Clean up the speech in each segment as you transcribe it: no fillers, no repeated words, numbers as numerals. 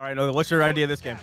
All right, Nogla, what's your idea of this game?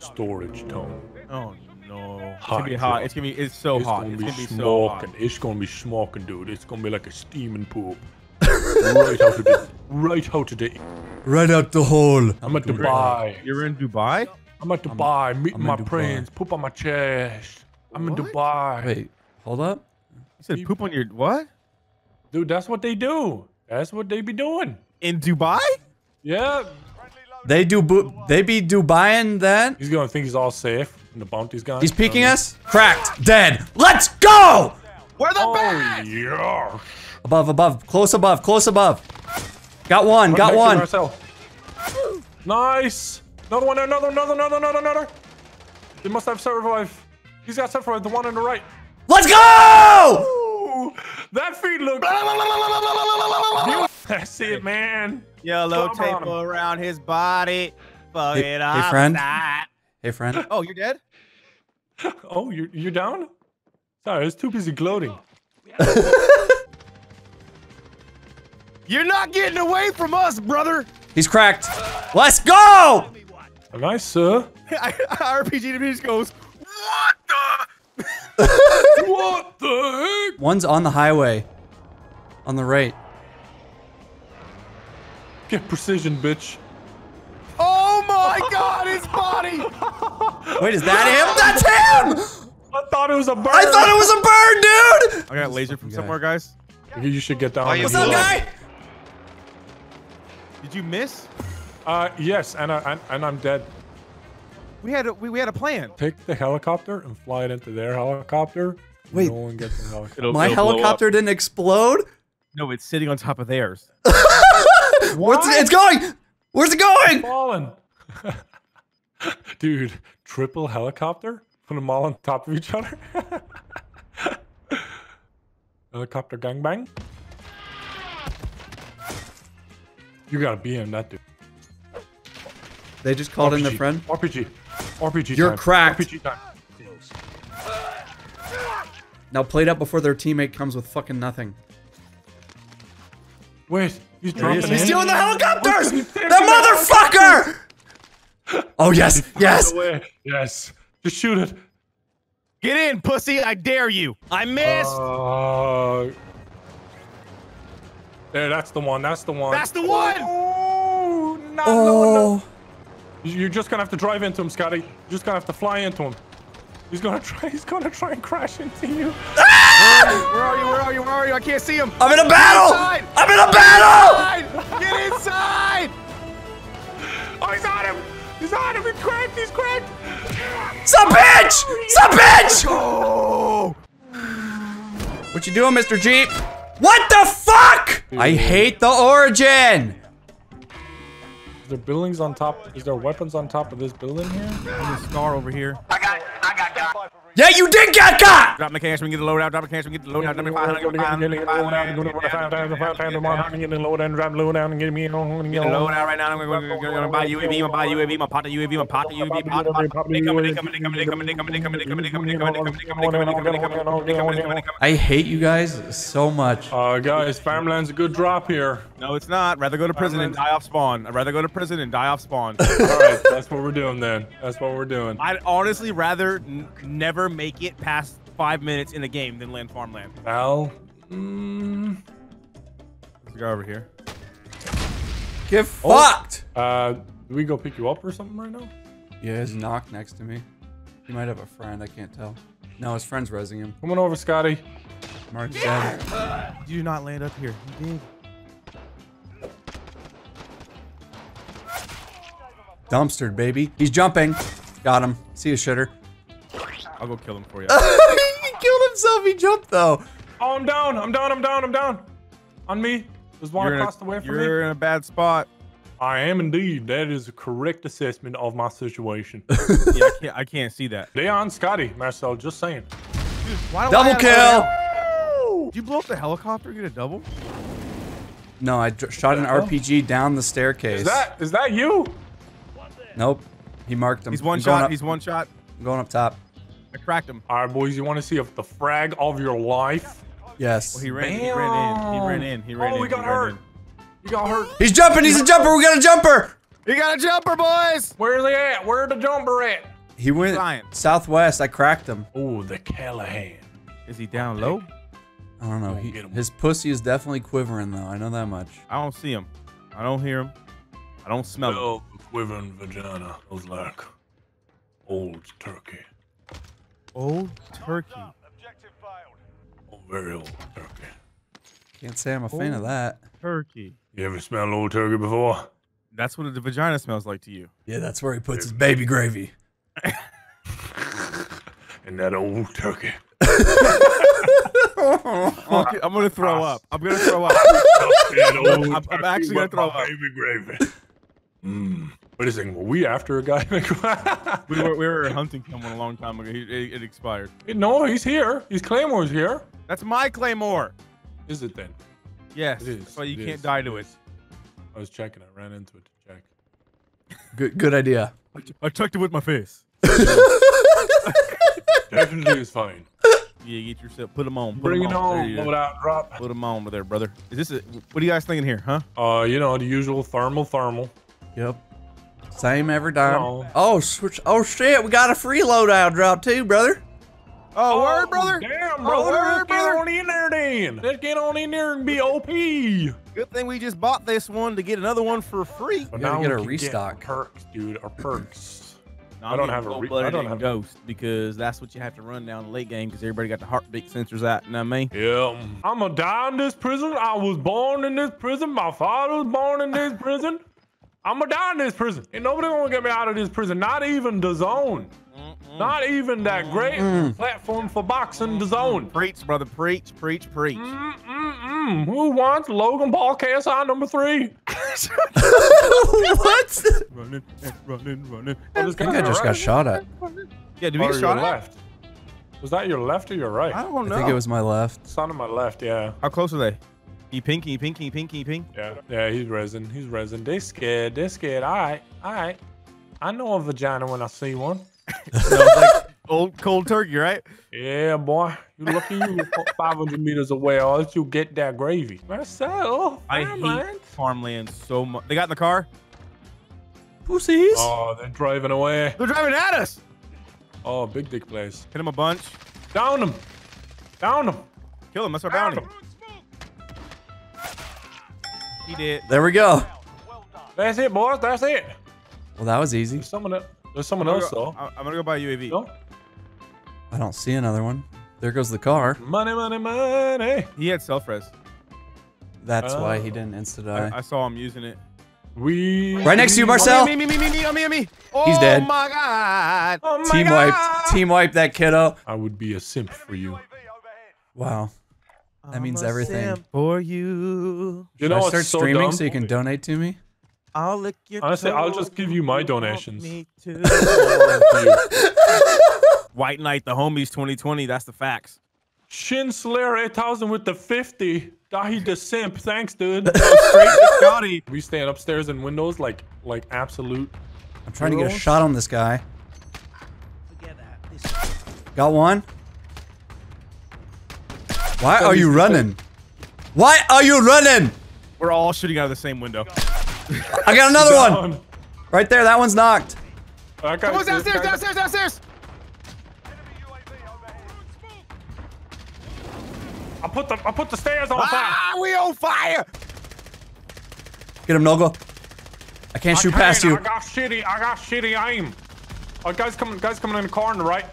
Storage dome. Oh no! It's gonna be hot. It's gonna be. It's so hot. It's gonna be so hot. It's gonna be smoking, dude. It's gonna be like a steaming pool. Right out of the. Right out of the. Right out the hole. I'm at Dubai. You're in Dubai? I'm at Dubai, meeting my friends, poop on my chest. I'm in Dubai. Wait, hold up. You said poop on your what? Dude, that's what they do. That's what they be doing in Dubai. Yeah. They do. They be Dubaiing then. He's gonna think he's all safe. And the bounty's gone. He's peeking us. Cracked. Dead. Let's go. Where the bats? Yeah. Above, above, close above, close above. Got one. Got one. Nice. Another one. Another. They must have survived. He's got survived. The one on the right. Let's go. Ooh, that feed looked. I see it, man. Yellow tape around his body. Fuck it up. Hey, friend. Hey, friend. Oh, you're dead? Oh, you're down? Sorry, I was too busy gloating. You're not getting away from us, brother. He's cracked. Let's go. Nice, sir. RPG just goes, what the? What the heck? One's on the highway. On the right. Get precision, bitch. Oh my god, his body! Wait, is that him? That's him! I thought it was a bird. I thought it was a bird, dude! I got laser from somewhere, guys. You should get down. What's up, guy? Did you miss? Yes, and I'm dead. We had a plan. Take the helicopter and fly it into their helicopter. Wait. No one gets the helicopter. My helicopter didn't explode? No, it's sitting on top of theirs. What's it? It's going! Where's it going? Falling. Dude, triple helicopter? Put them all on top of each other? Helicopter gangbang? You gotta BM that dude. They just called in their friend? RPG You're cracked. RPG time. Now plate up before their teammate comes with fucking nothing. Wait. He's stealing the helicopters! The motherfucker! Oh, yes, yes. Yes. Just shoot it. Get in, pussy. I dare you. I missed. There, that's the one. That's the one. That's the one. Oh, no. You're just going to have to drive into him, Scotty. You're just going to have to fly into him. He's going to try. He's going to try and crash into you. Ah! Where are you? Where are you? Where are you? I can't see him. I'm in a battle. I'm in a battle. Get inside. Oh, he's on him. He's on him. He's cracked. He's cracked. Some bitch. Some bitch. Oh. What you doing, Mr. Jeep? What the fuck? Dude. I hate the origin. Is there buildings on top? Is there weapons on top of this building here? There's a scar over here. I got. Yeah, you did get got! Drop my cash, we can get the load out. Drop my cash, we can get the load out. Drop load out right now. I'm gonna buy UAV, I'm buy UAV, my pot UAV, my pot UAV, pot. I hate you guys so much. Guys, farmland's a good drop here. No, it's not. Rather go to prison and die off spawn. I'd rather go to prison and die off spawn. Alright, that's what we're doing then. That's what we're doing. I'd honestly rather never make it past 5 minutes in the game than land farmland. Well, there's a guy over here. Get fucked! Do we go pick you up or something right now? Yeah, it's knocked next to me. He might have a friend, I can't tell. No, his friend's rezzing him. Come on over, Scotty. Mark's dead. You do not land up here. You did. Dumpstered, baby. He's jumping. Got him. See you, shitter. I'll go kill him for you. He killed himself. He jumped though. Oh, I'm down. I'm down. I'm down. I'm down. On me. There's one across the way from me. You're in a bad spot. I am indeed. That is a correct assessment of my situation. Yeah, I can't see that. They on Scotty, Marcel. Just saying. Dude, double kill. Did you blow up the helicopter? Get a double? No, I shot an RPG down the staircase. Is that you? Nope. He marked him. He's one shot. He's one shot. I'm going up top. I cracked him. All right, boys, you want to see if the frag of your life? Yes. Well, he ran in. He ran in. He ran in. Oh, he got hurt. He's jumping. He's a jumper. We got a jumper. You got a jumper, boys! Where's he at? Where's the jumper at? He went southwest. I cracked him. Oh, the Callahan. Is he down low? I don't know. His pussy is definitely quivering, though. I know that much. I don't see him. I don't hear him. I don't smell him. Oh, quivering vagina was like old turkey. Old turkey. Oh, very old turkey. Can't say I'm a fan of that. Turkey. You ever smelled old turkey before? That's what the vagina smells like to you. Yeah, that's where he puts his baby gravy. And that old turkey. I'm gonna throw up. I'm gonna throw up. I'm actually gonna throw up. Baby gravy. Mm. What is it? Were we after a guy? we were hunting someone a long time ago. It expired. No, he's here. His claymore's here. That's my claymore. Is it then? Yes. It is. That's why you can't die to it. I was checking. I ran into it to check. Good idea. I checked it with my face. Definitely is fine. Yeah, get yourself. Put them on. Bring it on. Blow it out. Drop. Put them on over there, brother. Is this? What are you guys thinking here, huh? You know the usual thermal. Yep. Same every time. No. Oh, switch. Oh shit, we got a free loadout drop too, brother. Oh, word, brother. Damn, brother. Let's get on in there, then. Let's get on in there and be OP. Good thing we just bought this one to get another one for free. But now we get a restock. Get perks, dude. Our perks. I don't have a ghost because that's what you have to run down the late game because everybody got the heartbeat sensors out. You know what I mean? Yeah. I'm gonna die in this prison. I was born in this prison. My father was born in this prison. I'm gonna die in this prison. Ain't nobody gonna get me out of this prison. Not even DAZN. Not even that great platform for boxing DAZN. Preach, brother. Preach, preach, preach. Who wants Logan Paul KSI #3? What? Running. I think I just got shot at. Yeah, did we get shot at? Was that your left or your right? I don't know. I think it was my left. It's on my left, yeah. How close are they? He ping. Yeah, he's resin. They scared. All right. I know a vagina when I see one. So like old cold turkey, right? Yeah, boy. You lucky you 500 meters away, or else you get that gravy. Marcel, I hate farmland so much. They got in the car. Pussies. Oh, they're driving away. They're driving at us. Oh, big dick place. Hit him a bunch. Down him. Kill him. That's our bounty. He did. There we go. That's it, boys. That's it. Well, that was easy. There's someone else, though. I'm gonna go buy a UAV. No? I don't see another one. There goes the car. Money. He had self-res. That's why he didn't insta-die. I saw him using it. Right next to you, Marcel. Oh, me. Oh, he's dead. My God. Oh my God. Team wipe that kiddo. I would be a simp for you. Wow. That means everything for you. Should I start streaming so you can donate to me? I'll lick your honestly, toe. I'll just give you my donations. Me too. White Knight, the homies, 2020. That's the facts. Shin Slayer 8000 with the 50. Daithi the simp. Thanks, dude. We stand upstairs in windows like absolute. I'm trying to get a shot on this guy. Got one. Why are you running? Why are you running? We're all shooting out of the same window. I got another one. Right there. That one's knocked. Someone's downstairs. I put the stairs on fire. Ah, we on fire. Get him, Nogla. I can't shoot past you. I got shitty aim. Oh, guys coming in the car on the right.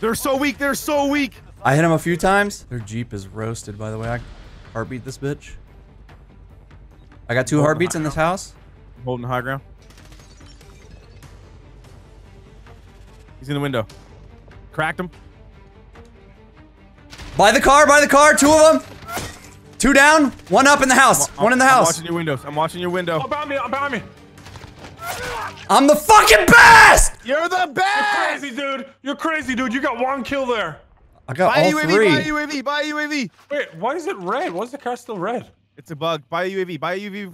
They're so weak. I hit him a few times. Their Jeep is roasted, by the way. I heartbeat this bitch. I got two heartbeats in this house. I'm holding the high ground. He's in the window. Cracked him. By the car. Two of them. Two down. One up in the house. One in the house. I'm watching your windows. Oh, behind me. I'm the fucking best. You're the best. You're crazy, dude. You got one kill there. I got all three. Buy a UAV. Wait, why is it red? Why is the car still red? It's a bug. Buy a UAV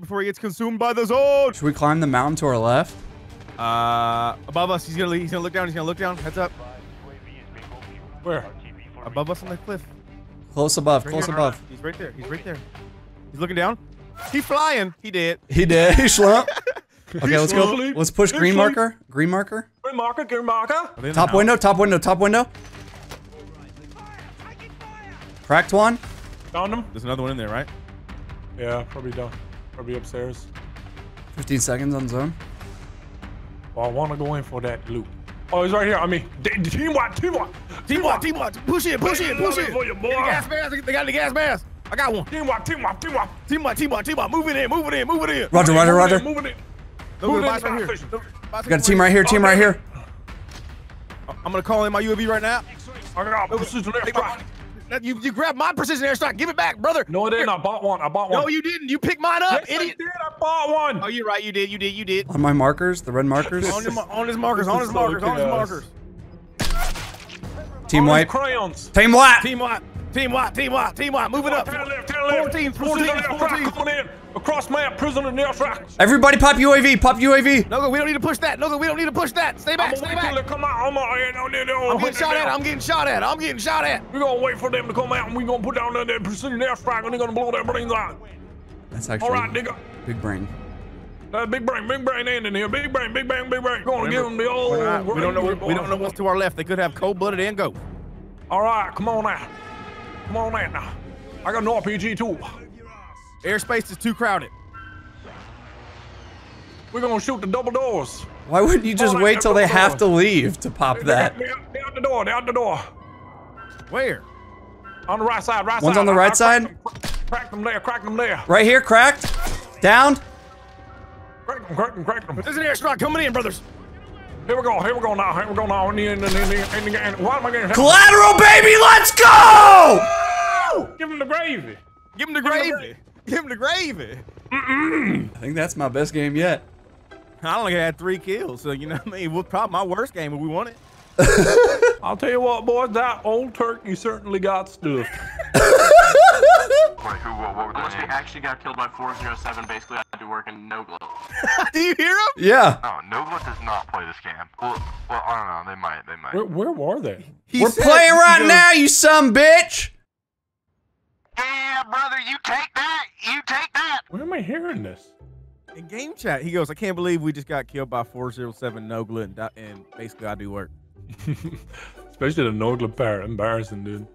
before he gets consumed by the zone. Should we climb the mountain to our left? Above us. He's gonna look down. Heads up. Where? Above us on the cliff. Close above. He's right there. He's looking down. He's flying. He did. He slumped. Okay, let's go. Let's push green marker. Green marker. Green marker. Green marker. Top window. Top window. Top window. Cracked one. Found him. There's another one in there, right? Yeah, probably down. Probably upstairs. 15 seconds on zone. Well, I want to go in for that loot. Oh, he's right here on me. Team walk. Push it. They got the gas mask. I got one. Team walk. Move it in. Roger. Got a team right here. I'm gonna call in my UAV right now. You grabbed my precision airstrike. Give it back, brother. No, I didn't. I bought one. No, you didn't. You picked mine up. Yes, idiot. I did. I bought one. Oh, you're right. You did. On my markers, the red markers. On his markers. Team white. Crayons. Team white. Move it up. 14. Across map. Prisoner near track. Everybody, pop UAV. No, we don't need to push that. Stay back. I'm getting shot at. We're gonna wait for them to come out, and we're gonna put down that precision airstrike, and they're gonna blow their brains out. That's actually. All right, nigga. Big brain. Big brain ain't in here. Big brain. Gonna give them the old. We don't know what's to our left. They could have cold-blooded and go. All right, come on out now. I got no RPG too. Airspace is too crowded. We're gonna shoot the double doors. Why wouldn't you just wait till they have to leave to pop that? They're out the door. Where? On the right side. One's on the right side. Crack them there. Right here, cracked. Downed. Crack them. There's an airstrike coming in, brothers. Here we go now. Why am I getting collateral, baby? Let's go! Give him the gravy. I think that's my best game yet. I only had 3 kills, so you know what I mean? We'll probably my worst game if we won it. I'll tell you what, boys, that old turkey certainly got stuffed. I actually got killed by 407. Basically, I had to work in Nogla. Do you hear him? Yeah. Oh, Nogla does not play this game. Well, I don't know. They might. Where were they? We're playing right now, you son of a bitch. Yeah, brother, you take that. Where am I hearing this? In game chat, he goes, I can't believe we just got killed by 407 Nogla and basically I do work. Especially the Nogla parrot, embarrassing, dude.